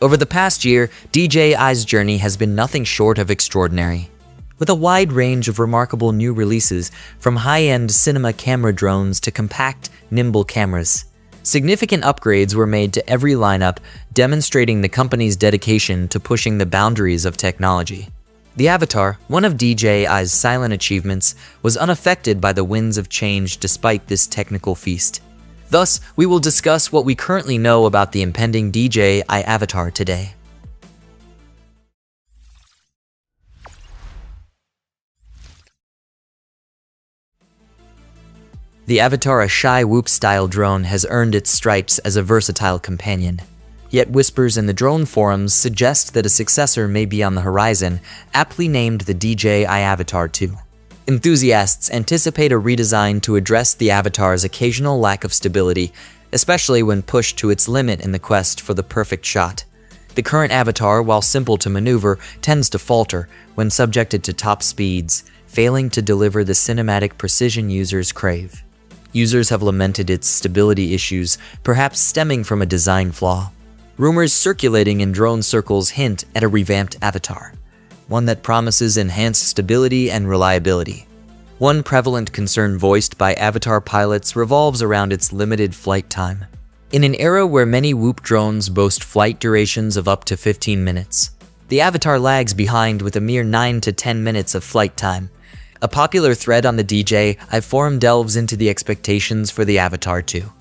Over the past year, DJI's journey has been nothing short of extraordinary. With a wide range of remarkable new releases, from high-end cinema camera drones to compact, nimble cameras, significant upgrades were made to every lineup, demonstrating the company's dedication to pushing the boundaries of technology. The Avata, one of DJI's silent achievements, was unaffected by the winds of change despite this technical feast. Thus, we will discuss what we currently know about the impending DJI Avata today. The Avata, a shy whoop-style drone, has earned its stripes as a versatile companion. Yet whispers in the drone forums suggest that a successor may be on the horizon, aptly named the DJI Avata 2. Enthusiasts anticipate a redesign to address the Avata's occasional lack of stability, especially when pushed to its limit in the quest for the perfect shot. The current Avata, while simple to maneuver, tends to falter when subjected to top speeds, failing to deliver the cinematic precision users crave. Users have lamented its stability issues, perhaps stemming from a design flaw. Rumors circulating in drone circles hint at a revamped Avata, one that promises enhanced stability and reliability. One prevalent concern voiced by Avata pilots revolves around its limited flight time. In an era where many Whoop drones boast flight durations of up to 15 minutes, the Avata lags behind with a mere 9 to 10 minutes of flight time. A popular thread on the DJI forum delves into the expectations for the Avata 2,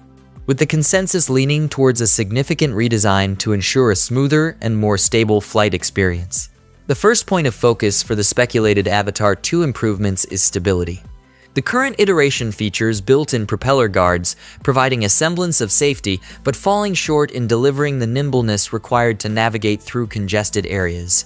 with the consensus leaning towards a significant redesign to ensure a smoother and more stable flight experience. The first point of focus for the speculated Avata 2 improvements is stability. The current iteration features built-in propeller guards, providing a semblance of safety, but falling short in delivering the nimbleness required to navigate through congested areas.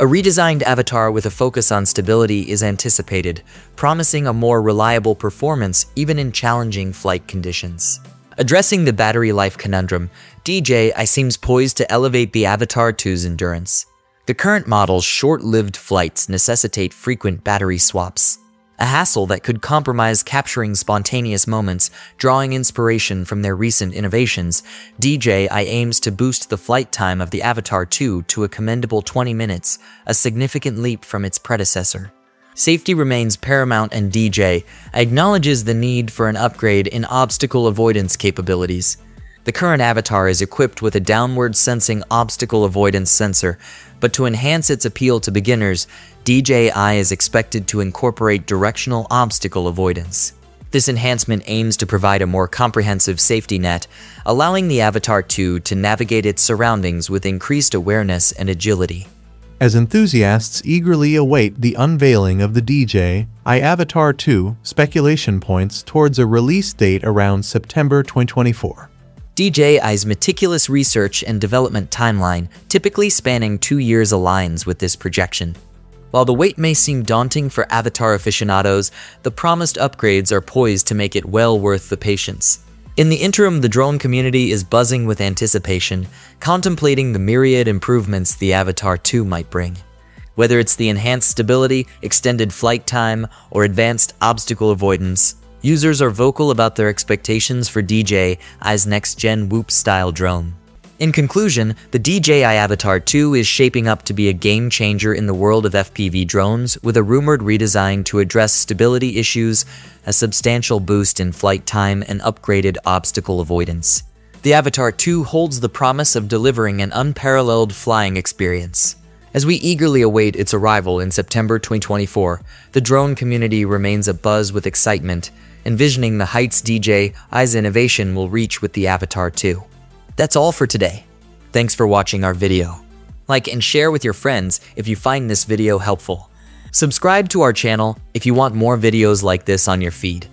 A redesigned Avata with a focus on stability is anticipated, promising a more reliable performance even in challenging flight conditions. Addressing the battery life conundrum, DJI seems poised to elevate the Avata 2's endurance. The current model's short-lived flights necessitate frequent battery swaps, a hassle that could compromise capturing spontaneous moments. Drawing inspiration from their recent innovations, DJI aims to boost the flight time of the Avata 2 to a commendable 20 minutes, a significant leap from its predecessor. Safety remains paramount, and DJI acknowledges the need for an upgrade in obstacle avoidance capabilities. The current Avata is equipped with a downward-sensing obstacle avoidance sensor, but to enhance its appeal to beginners, DJI is expected to incorporate directional obstacle avoidance. This enhancement aims to provide a more comprehensive safety net, allowing the Avata 2 to navigate its surroundings with increased awareness and agility. As enthusiasts eagerly await the unveiling of the DJI Avata 2, speculation points towards a release date around September 2024. DJI's meticulous research and development timeline, typically spanning 2 years, aligns with this projection. While the wait may seem daunting for Avata aficionados, the promised upgrades are poised to make it well worth the patience. In the interim, the drone community is buzzing with anticipation, contemplating the myriad improvements the Avata 2 might bring. Whether it's the enhanced stability, extended flight time, or advanced obstacle avoidance, users are vocal about their expectations for DJI's next-gen Whoop-style drone. In conclusion, the DJI Avata 2 is shaping up to be a game-changer in the world of FPV drones, with a rumored redesign to address stability issues, a substantial boost in flight time, and upgraded obstacle avoidance. The Avata 2 holds the promise of delivering an unparalleled flying experience. As we eagerly await its arrival in September 2024, the drone community remains abuzz with excitement, envisioning the heights DJI's innovation will reach with the Avata 2. That's all for today. Thanks for watching our video. Like and share with your friends if you find this video helpful. Subscribe to our channel if you want more videos like this on your feed.